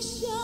Show.